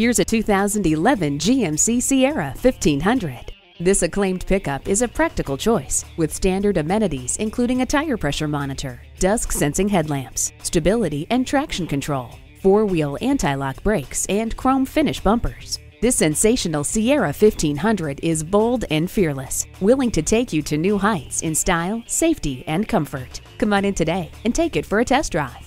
Here's a 2011 GMC Sierra 1500. This acclaimed pickup is a practical choice with standard amenities including a tire pressure monitor, dusk-sensing headlamps, stability and traction control, four-wheel anti-lock brakes, and chrome finish bumpers. This sensational Sierra 1500 is bold and fearless, willing to take you to new heights in style, safety, and comfort. Come on in today and take it for a test drive.